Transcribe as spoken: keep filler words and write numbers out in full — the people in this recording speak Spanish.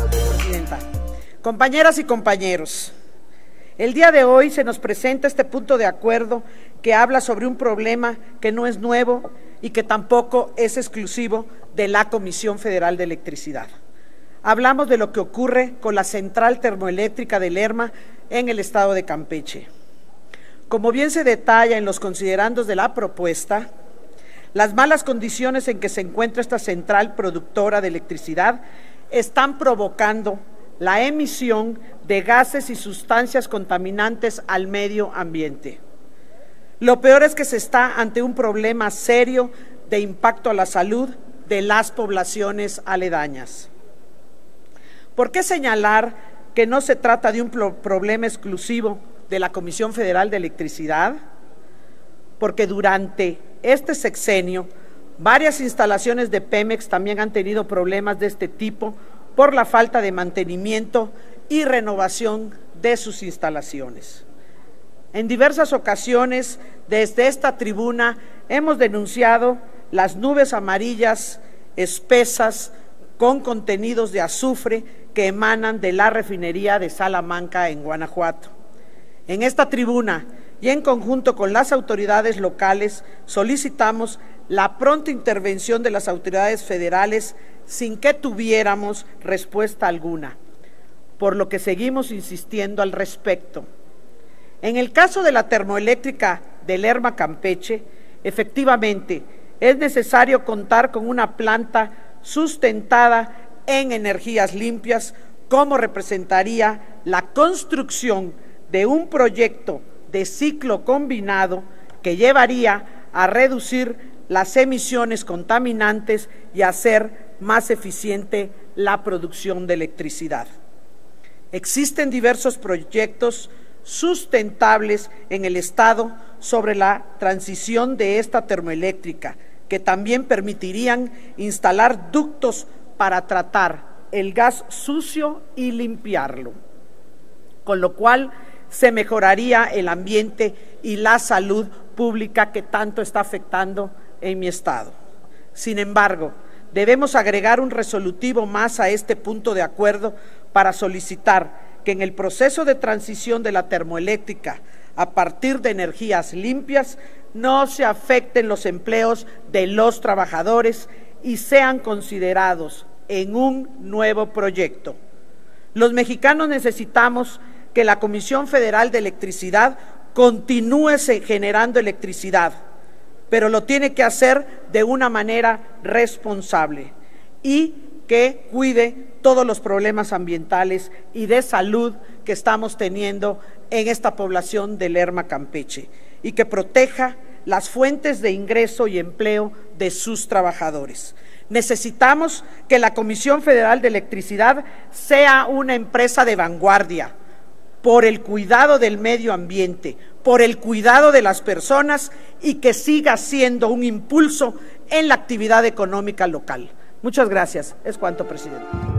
Presidenta. Compañeras y compañeros, el día de hoy se nos presenta este punto de acuerdo que habla sobre un problema que no es nuevo y que tampoco es exclusivo de la Comisión Federal de Electricidad. Hablamos de lo que ocurre con la central termoeléctrica de Lerma en el estado de Campeche. Como bien se detalla en los considerandos de la propuesta, las malas condiciones en que se encuentra esta central productora de electricidad están provocando la emisión de gases y sustancias contaminantes al medio ambiente. Lo peor es que se está ante un problema serio de impacto a la salud de las poblaciones aledañas. ¿Por qué señalar que no se trata de un problema exclusivo de la Comisión Federal de Electricidad? Porque durante este sexenio, varias instalaciones de Pemex también han tenido problemas de este tipo por la falta de mantenimiento y renovación de sus instalaciones. En diversas ocasiones, desde esta tribuna, hemos denunciado las nubes amarillas, espesas, con contenidos de azufre que emanan de la refinería de Salamanca, en Guanajuato. En esta tribuna y en conjunto con las autoridades locales, solicitamos la pronta intervención de las autoridades federales sin que tuviéramos respuesta alguna, por lo que seguimos insistiendo al respecto. En el caso de la termoeléctrica de Lerma, Campeche, efectivamente es necesario contar con una planta sustentada en energías limpias, como representaría la construcción de un proyecto de ciclo combinado que llevaría a reducir las emisiones contaminantes y hacer más eficiente la producción de electricidad. Existen diversos proyectos sustentables en el estado sobre la transición de esta termoeléctrica, que también permitirían instalar ductos para tratar el gas sucio y limpiarlo, con lo cual se mejoraría el ambiente y la salud pública que tanto está afectando en mi estado. Sin embargo, debemos agregar un resolutivo más a este punto de acuerdo para solicitar que en el proceso de transición de la termoeléctrica a partir de energías limpias no se afecten los empleos de los trabajadores y sean considerados en un nuevo proyecto. Los mexicanos necesitamos que la Comisión Federal de Electricidad continúe generando electricidad, pero lo tiene que hacer de una manera responsable y que cuide todos los problemas ambientales y de salud que estamos teniendo en esta población de Lerma, Campeche, y que proteja las fuentes de ingreso y empleo de sus trabajadores. Necesitamos que la Comisión Federal de Electricidad sea una empresa de vanguardia por el cuidado del medio ambiente, por el cuidado de las personas, y que siga siendo un impulso en la actividad económica local. Muchas gracias. Es cuanto, presidente.